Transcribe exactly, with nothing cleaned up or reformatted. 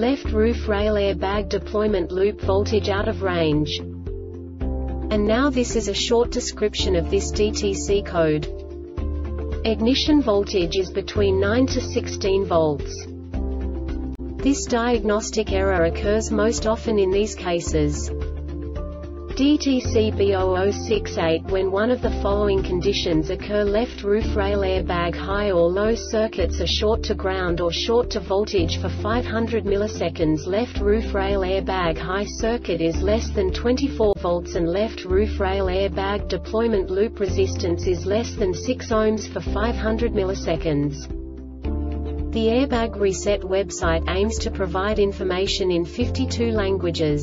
left roof rail airbag deployment loop voltage out of range. And now this is a short description of this D T C code. Ignition voltage is between nine to sixteen volts. This diagnostic error occurs most often in these cases: D T C B zero zero six eight when one of the following conditions occur: left roof rail airbag high or low circuits are short to ground or short to voltage for five hundred milliseconds, left roof rail airbag high circuit is less than twenty-four volts, and left roof rail airbag deployment loop resistance is less than six ohms for five hundred milliseconds. The Airbag Reset website aims to provide information in fifty-two languages.